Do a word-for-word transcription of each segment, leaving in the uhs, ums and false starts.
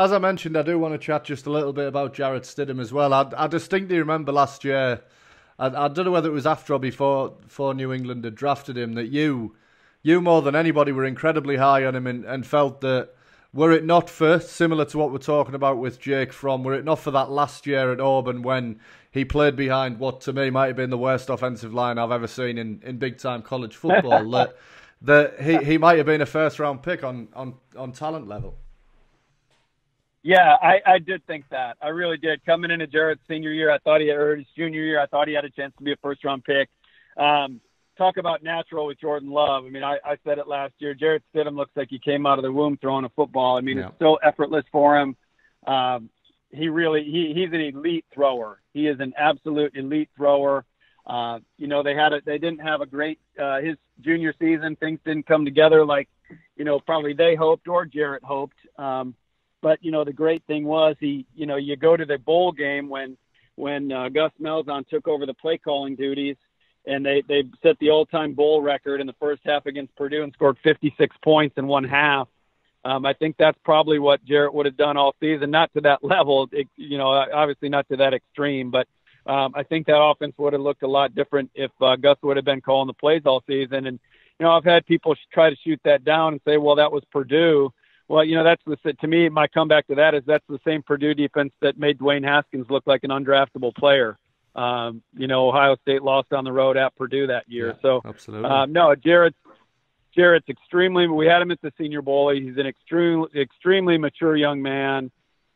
as I mentioned, I do want to chat just a little bit about Jarrett Stidham as well. I, I distinctly remember last year, I, I don't know whether it was after or before, before New England had drafted him, that you, you more than anybody were incredibly high on him and, and felt that were it not for, similar to what we're talking about with Jake Fromm, were it not for that last year at Auburn when he played behind what to me might have been the worst offensive line I've ever seen in, in big-time college football, that, that he, he might have been a first-round pick on, on, on talent level. Yeah, I, I did think that. I really did. Coming into Jarrett's senior year, I thought he had or his junior year, I thought he had a chance to be a first-round pick. Um, talk about natural with Jordan Love. I mean, I, I said it last year. Jarrett Stidham looks like he came out of the womb throwing a football. I mean, yeah. It's so effortless for him. Um, he really he, – he's an elite thrower. He is an absolute elite thrower. Uh, you know, they had a, they didn't have a great uh, – his junior season, things didn't come together like, you know, probably they hoped or Jarrett hoped. Um But, you know, the great thing was he, you know, you go to the bowl game when when uh, Gus Malzahn took over the play calling duties and they, they set the all-time bowl record in the first half against Purdue and scored fifty-six points in one half. Um, I think that's probably what Jarrett would have done all season, not to that level, it, you know, obviously not to that extreme. But um, I think that offense would have looked a lot different if uh, Gus would have been calling the plays all season. And, you know, I've had people try to shoot that down and say, well, that was Purdue. Well, you know, that's the, to me, my comeback to that is that's the same Purdue defense that made Dwayne Haskins look like an undraftable player. Um, you know, Ohio State lost on the road at Purdue that year. Yeah, so, absolutely. Um, no, Jarrett's, Jarrett's extremely, we had him at the Senior Bowl. He's an extreme, extremely mature young man,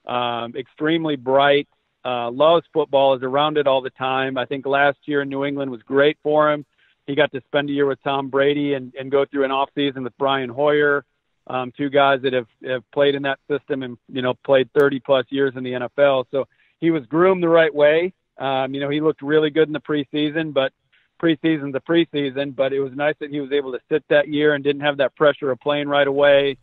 um, extremely bright, uh, loves football, is around it all the time. I think last year in New England was great for him. He got to spend a year with Tom Brady and, and go through an offseason with Brian Hoyer. Um, two guys that have, have played in that system and, you know, played thirty plus years in the N F L. So he was groomed the right way. Um, you know, he looked really good in the preseason, but preseason's a preseason, but it was nice that he was able to sit that year and didn't have that pressure of playing right away.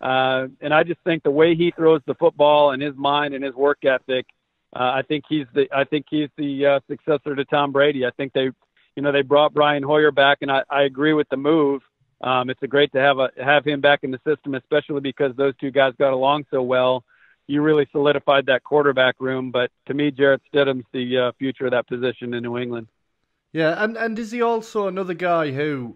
Uh, and I just think the way he throws the football and his mind and his work ethic, uh, I think he's the, I think he's the uh, successor to Tom Brady. I think they, you know, they brought Brian Hoyer back and I, I agree with the move. Um, it's a great to have a, have him back in the system, especially because those two guys got along so well. You really solidified that quarterback room. But to me, Jarrett Stidham's the uh, future of that position in New England. Yeah, and, and is he also another guy who,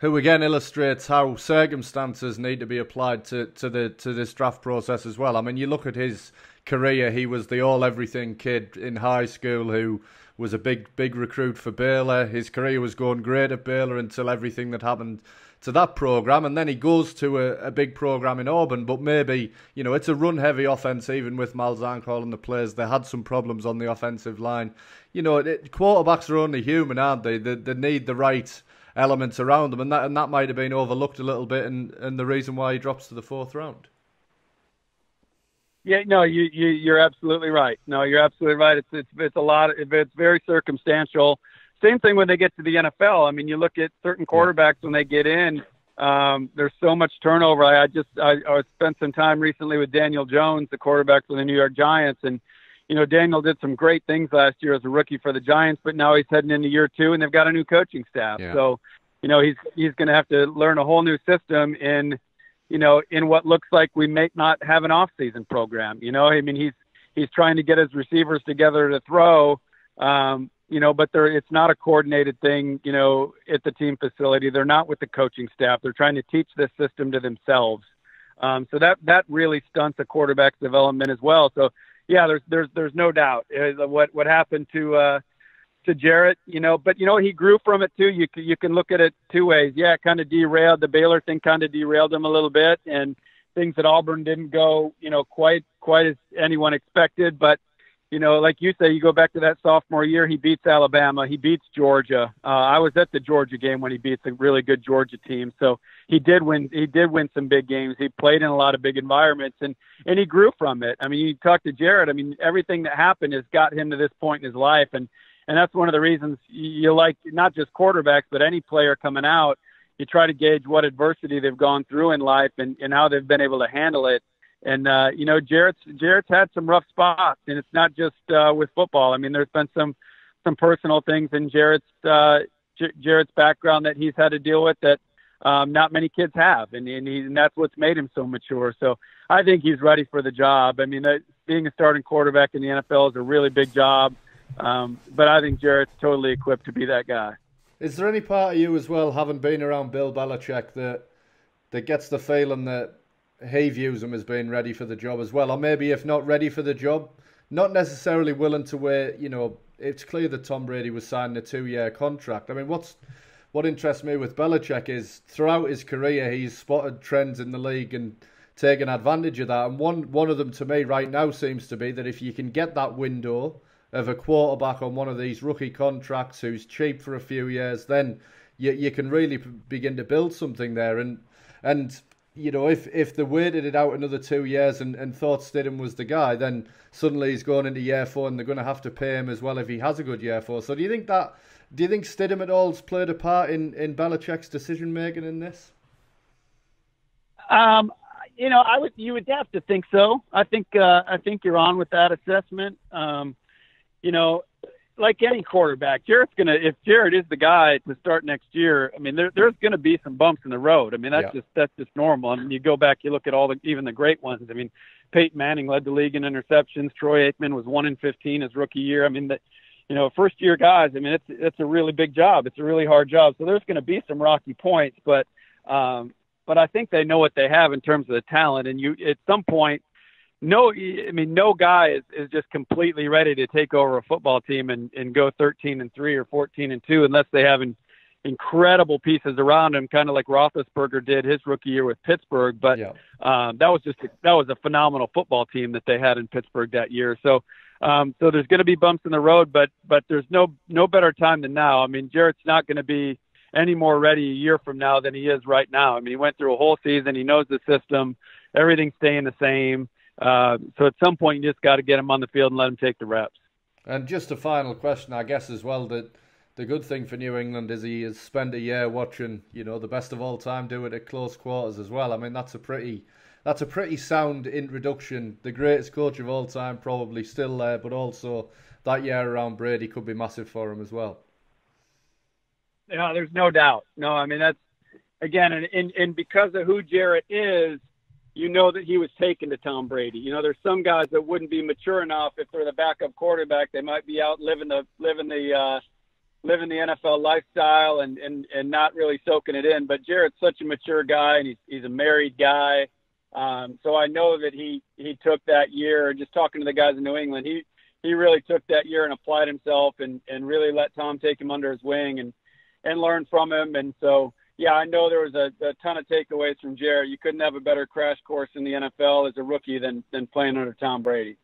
who again illustrates how circumstances need to be applied to, to the to this draft process as well? I mean, you look at his career; he was the all-everything kid in high school who was a big, big recruit for Baylor. His career was going great at Baylor until everything that happened to that program. And then he goes to a, a big program in Auburn. But maybe, you know, it's a run-heavy offense, even with Malzahn calling the plays. They had some problems on the offensive line. You know, it, quarterbacks are only human, aren't they? They, they need the right elements around them. And that, and that might have been overlooked a little bit and, and the reason why he drops to the fourth round. Yeah, no, you, you, you're absolutely right. No, you're absolutely right. It's, it's, it's a lot, it's very circumstantial. Same thing when they get to the N F L. I mean, you look at certain quarterbacks when they get in, um, there's so much turnover. I, I just, I, I spent some time recently with Daniel Jones, the quarterback for the New York Giants. And, you know, Daniel did some great things last year as a rookie for the Giants, but now he's heading into year two and they've got a new coaching staff. Yeah. So, you know, he's, he's going to have to learn a whole new system in, you know, in what looks like we may not have an off-season program. You know, I mean, he's he's trying to get his receivers together to throw, um, you know, but they're, it's not a coordinated thing, you know, at the team facility. They're not with the coaching staff. They're trying to teach this system to themselves. Um, so that that really stunts a quarterback's development as well. So, yeah, there's there's there's no doubt what what happened to uh, to Jarrett, you know, but you know, he grew from it too. You you can look at it two ways. Yeah. It kind of derailed the Baylor thing, kind of derailed him a little bit and things at Auburn didn't go, you know, quite, quite as anyone expected. But, you know, like you say, you go back to that sophomore year, he beats Alabama, he beats Georgia. Uh, I was at the Georgia game when he beats a really good Georgia team. So he did win, he did win some big games. He played in a lot of big environments and, and he grew from it. I mean, you talk to Jarrett, I mean, everything that happened has got him to this point in his life. And, And that's one of the reasons you like not just quarterbacks, but any player coming out, you try to gauge what adversity they've gone through in life and, and how they've been able to handle it. And, uh, you know, Jarrett's, Jarrett's had some rough spots, and it's not just uh, with football. I mean, there's been some some personal things in Jarrett's, uh, Jarrett's background that he's had to deal with that um, not many kids have. And, and, he, and that's what's made him so mature. So I think he's ready for the job. I mean, uh, being a starting quarterback in the N F L is a really big job. Um, but I think Jarrett's totally equipped to be that guy. Is there any part of you as well, having been around Bill Belichick, that that gets the feeling that he views him as being ready for the job as well? Or maybe if not ready for the job, not necessarily willing to wait. You know, it's clear that Tom Brady was signing a two-year contract. I mean, what's what interests me with Belichick is throughout his career, he's spotted trends in the league and taken advantage of that. And one, one of them to me right now seems to be that if you can get that window of a quarterback on one of these rookie contracts who's cheap for a few years, then you you can really p begin to build something there. And, and you know, if, if they waited it out another two years and, and thought Stidham was the guy, then suddenly he's going into year four and they're going to have to pay him as well if he has a good year four. So do you think that, do you think Stidham at all's played a part in, in Belichick's decision-making in this? Um, you know, I would, you would have to think so. I think, uh, I think you're on with that assessment. Um, You know, like any quarterback, Jarrett's gonna. If Jarrett is the guy to start next year, I mean, there, there's going to be some bumps in the road. I mean, that's yeah. just that's just normal. I mean, you go back, you look at all the even the great ones. I mean, Peyton Manning led the league in interceptions. Troy Aikman was one in fifteen his rookie year. I mean, that you know, first year guys. I mean, it's it's a really big job. It's a really hard job. So there's going to be some rocky points, but um, but I think they know what they have in terms of the talent. And you at some point. No, I mean, no guy is, is just completely ready to take over a football team and, and go thirteen and three or fourteen and two unless they have an, incredible pieces around him, kind of like Roethlisberger did his rookie year with Pittsburgh. But yeah. um, that was just a, that was a phenomenal football team that they had in Pittsburgh that year. So, um, so there's going to be bumps in the road, but but there's no no better time than now. I mean, Jarrett's not going to be any more ready a year from now than he is right now. I mean, he went through a whole season. He knows the system. Everything's staying the same. Uh, so at some point, you just got to get him on the field and let him take the reps. And just a final question, I guess, as well, that the good thing for New England is he has spent a year watching, you know, the best of all time do it at close quarters as well. I mean, that's a pretty, that's a pretty sound introduction. The greatest coach of all time probably still there, but also that year around Brady could be massive for him as well. Yeah, there's no doubt. No, I mean, that's, again, and, and, and because of who Jarrett is, you know that he was taken to Tom Brady. You know, there's some guys that wouldn't be mature enough if they're the backup quarterback. They might be out living the living the uh, living the N F L lifestyle and, and and not really soaking it in. But Jarrett's such a mature guy, and he's he's a married guy. Um, so I know that he he took that year. Just talking to the guys in New England, he he really took that year and applied himself, and and really let Tom take him under his wing and and learn from him. And so. Yeah, I know there was a, a ton of takeaways from Jarrett. You couldn't have a better crash course in the N F L as a rookie than, than playing under Tom Brady.